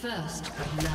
First blood.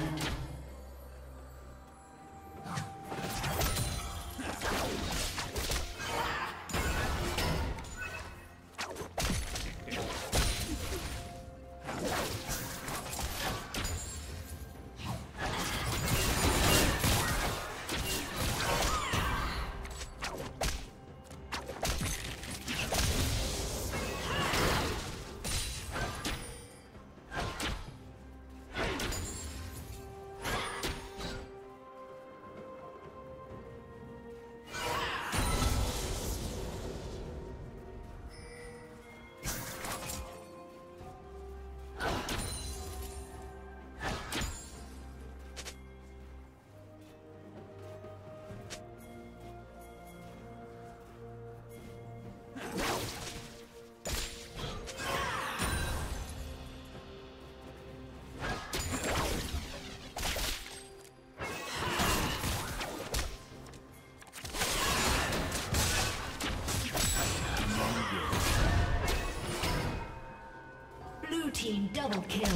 Double kill.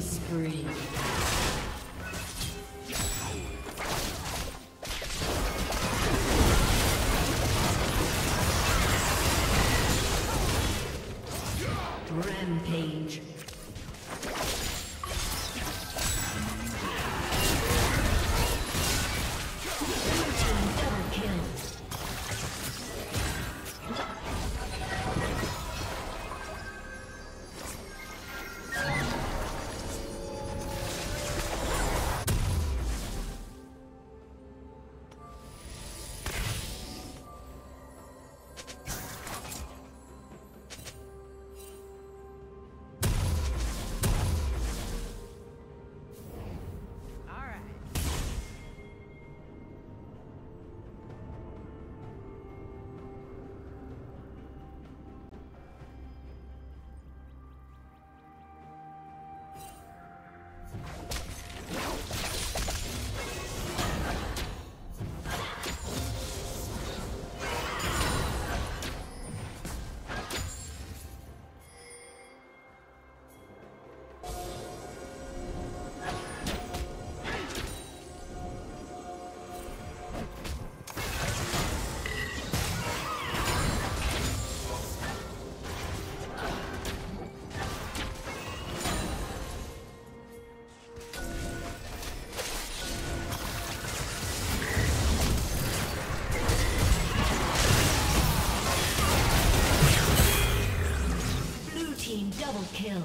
Spree. Rampage. kill.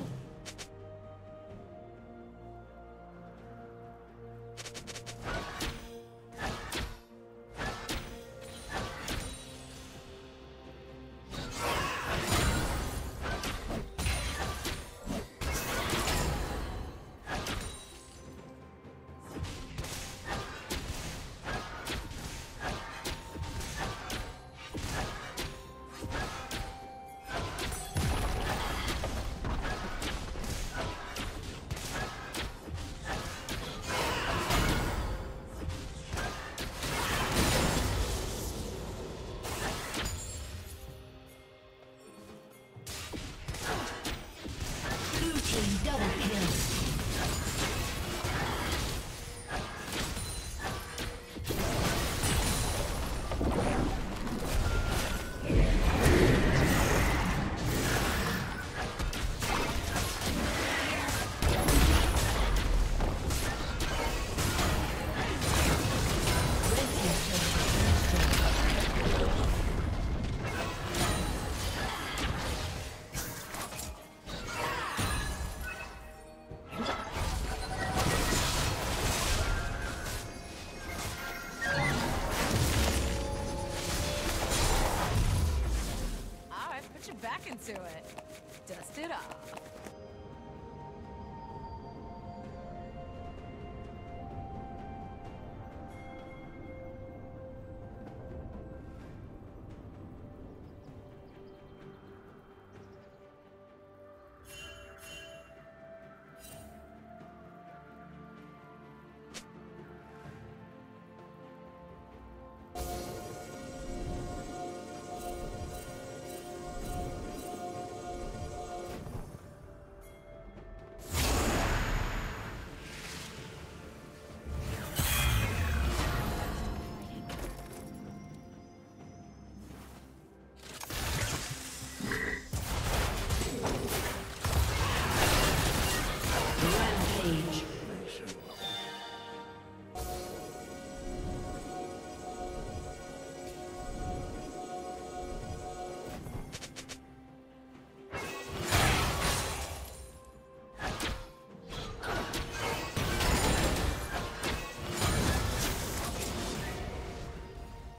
To it. Dust it off.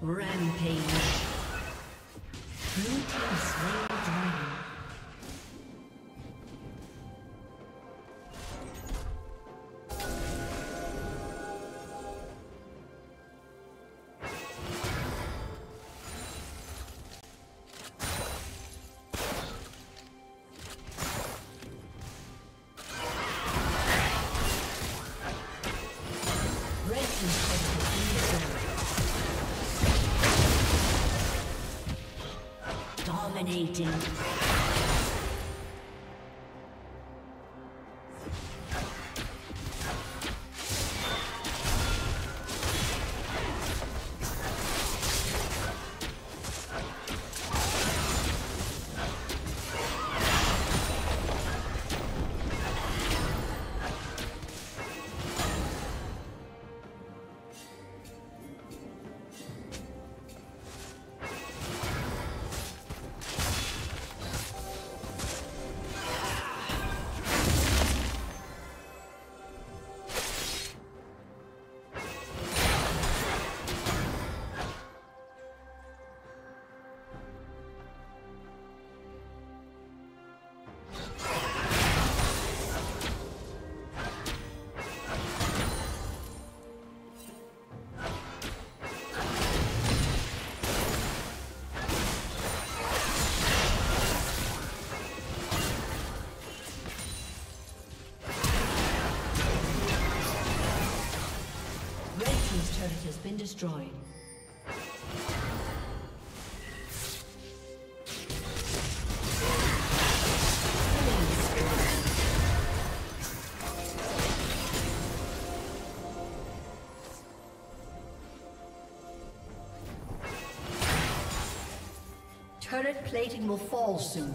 Rampage. Blue team slain the dragon. Dominating. Been destroyed. Turret plating will fall soon.